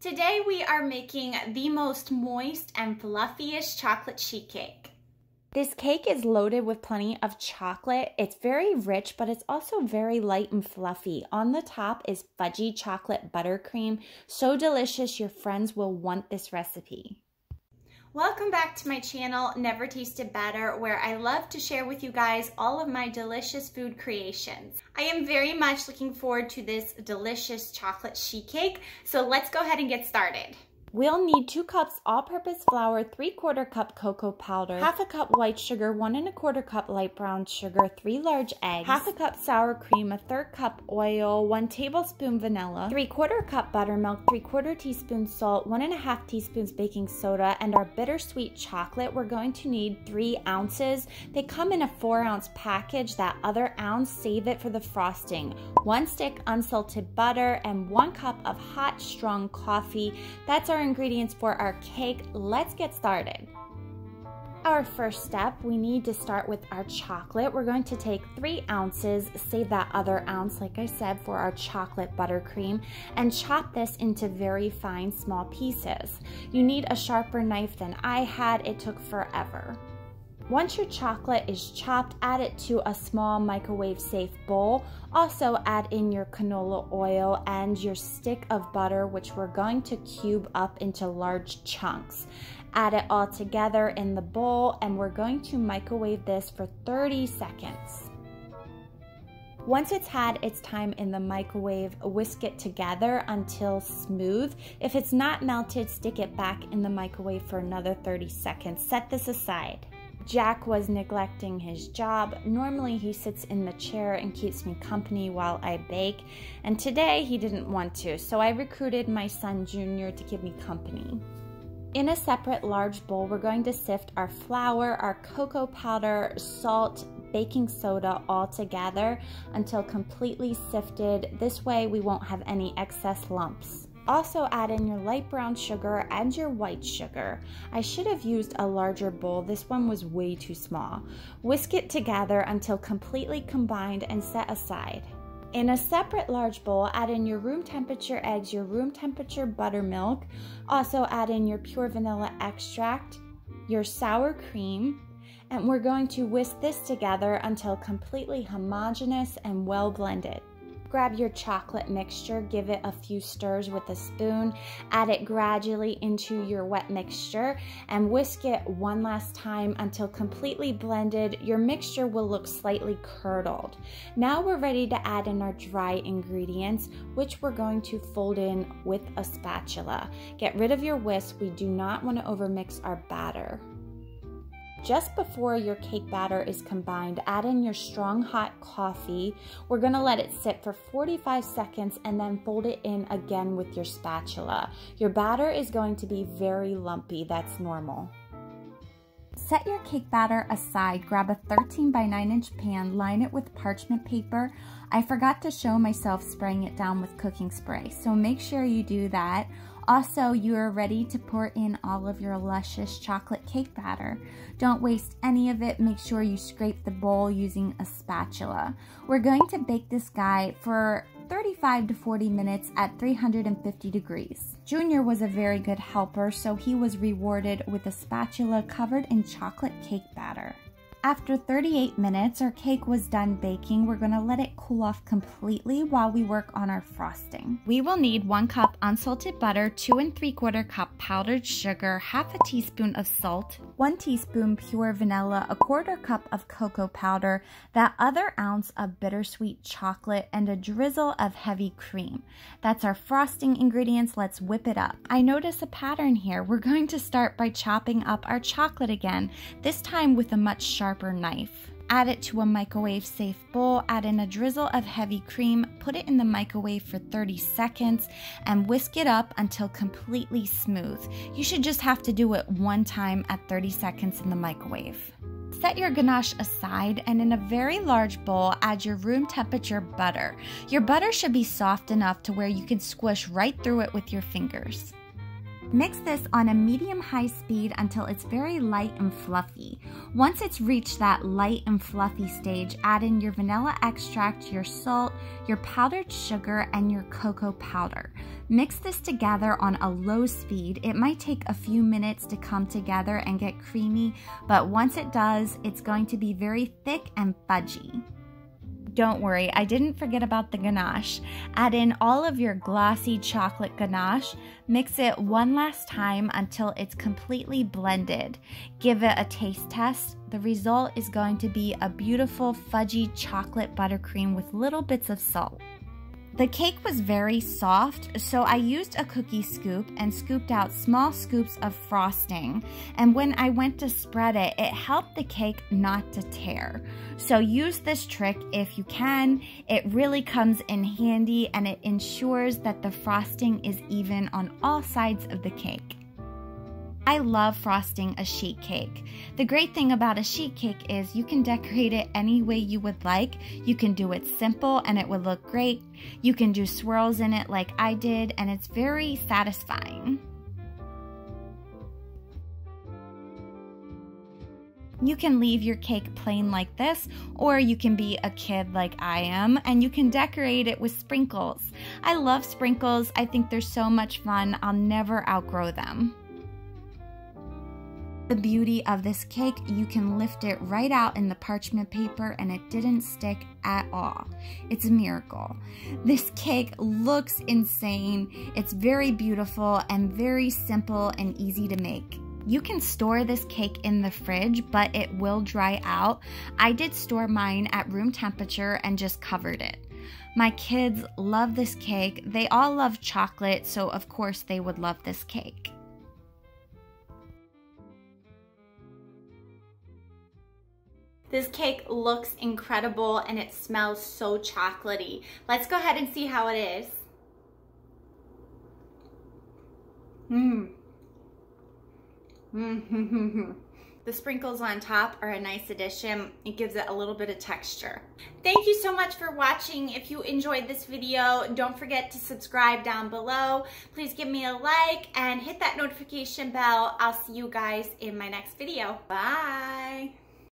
Today we are making the most moist and fluffiest chocolate sheet cake. This cake is loaded with plenty of chocolate. It's very rich, but it's also very light and fluffy. On the top is fudgy chocolate buttercream. So delicious, your friends will want this recipe. Welcome back to my channel, Never Tasted Better, where I love to share with you guys all of my delicious food creations. I am very much looking forward to this delicious chocolate sheet cake, so let's go ahead and get started. We'll need 2 cups all-purpose flour, 3/4 cup cocoa powder, 1/2 cup white sugar, 1 1/4 cup light brown sugar, 3 large eggs, 1/2 cup sour cream, 1/3 cup oil, 1 tablespoon vanilla, 3/4 cup buttermilk, 3/4 teaspoon salt, 1 1/2 teaspoons baking soda, and our bittersweet chocolate. We're going to need 3 ounces. They come in a 4-ounce package. That other ounce, save it for the frosting. 1 stick unsalted butter and 1 cup of hot, strong coffee. That's our ingredients for our cake. Let's get started. Our first step, we need to start with our chocolate. We're going to take 3 ounces, save that other ounce, like I said, for our chocolate buttercream, and chop this into very fine, small pieces. You need a sharper knife than I had. It took forever. Once your chocolate is chopped, add it to a small microwave-safe bowl. Also add in your canola oil and your stick of butter, which we're going to cube up into large chunks. Add it all together in the bowl, and we're going to microwave this for 30 seconds. Once it's had its time in the microwave, whisk it together until smooth. If it's not melted, stick it back in the microwave for another 30 seconds. Set this aside. Jack was neglecting his job. Normally he sits in the chair and keeps me company while I bake, and today he didn't want to, so I recruited my son Junior to give me company. In a separate large bowl, we're going to sift our flour, our cocoa powder, salt, baking soda all together until completely sifted. This way we won't have any excess lumps. Also add in your light brown sugar and your white sugar. I should have used a larger bowl. This one was way too small. Whisk it together until completely combined and set aside. In a separate large bowl, add in your room temperature eggs, your room temperature buttermilk. Also add in your pure vanilla extract, your sour cream, and we're going to whisk this together until completely homogeneous and well blended. Grab your chocolate mixture, give it a few stirs with a spoon, add it gradually into your wet mixture, and whisk it one last time until completely blended. Your mixture will look slightly curdled. Now we're ready to add in our dry ingredients, which we're going to fold in with a spatula. Get rid of your whisk. We do not want to overmix our batter. Just before your cake batter is combined, add in your strong hot coffee. We're going to let it sit for 45 seconds and then fold it in again with your spatula. Your batter is going to be very lumpy. That's normal. Set your cake batter aside. Grab a 13 by 9 inch pan, line it with parchment paper. I forgot to show myself spraying it down with cooking spray, so make sure you do that. Also, you are ready to pour in all of your luscious chocolate cake batter. Don't waste any of it. Make sure you scrape the bowl using a spatula. We're going to bake this guy for 35 to 40 minutes at 350 degrees. Junior was a very good helper, so he was rewarded with a spatula covered in chocolate cake batter. After 38 minutes, our cake was done baking. We're going to let it cool off completely while we work on our frosting. We will need 1 cup unsalted butter, 2 3/4 cup powdered sugar, 1/2 teaspoon of salt, 1 teaspoon pure vanilla, 1/4 cup of cocoa powder, that other ounce of bittersweet chocolate, and a drizzle of heavy cream. That's our frosting ingredients. Let's whip it up. I notice a pattern here. We're going to start by chopping up our chocolate again, this time with a much sharper knife. Add it to a microwave safe bowl, add in a drizzle of heavy cream, put it in the microwave for 30 seconds, and whisk it up until completely smooth. You should just have to do it one time at 30 seconds in the microwave. Set your ganache aside, and in a very large bowl, add your room temperature butter. Your butter should be soft enough to where you can squish right through it with your fingers. Mix this on a medium-high speed until it's very light and fluffy. Once it's reached that light and fluffy stage, add in your vanilla extract, your salt, your powdered sugar, and your cocoa powder. Mix this together on a low speed. It might take a few minutes to come together and get creamy, but once it does, it's going to be very thick and fudgy. Don't worry, I didn't forget about the ganache. Add in all of your glossy chocolate ganache. Mix it one last time until it's completely blended. Give it a taste test. The result is going to be a beautiful fudgy chocolate buttercream with little bits of salt. The cake was very soft, so I used a cookie scoop and scooped out small scoops of frosting. And when I went to spread it, it helped the cake not to tear. So use this trick if you can. It really comes in handy and it ensures that the frosting is even on all sides of the cake. I love frosting a sheet cake. The great thing about a sheet cake is you can decorate it any way you would like. You can do it simple and it would look great. You can do swirls in it like I did, and it's very satisfying. You can leave your cake plain like this, or you can be a kid like I am, and you can decorate it with sprinkles. I love sprinkles. I think they're so much fun. I'll never outgrow them. The beauty of this cake, you can lift it right out in the parchment paper and it didn't stick at all. It's a miracle. This cake looks insane. It's very beautiful and very simple and easy to make. You can store this cake in the fridge, but it will dry out. I did store mine at room temperature and just covered it. My kids love this cake. They all love chocolate, so of course they would love this cake. This cake looks incredible and it smells so chocolatey. Let's go ahead and see how it is. The sprinkles on top are a nice addition. It gives it a little bit of texture. Thank you so much for watching. If you enjoyed this video, don't forget to subscribe down below. Please give me a like and hit that notification bell. I'll see you guys in my next video. Bye.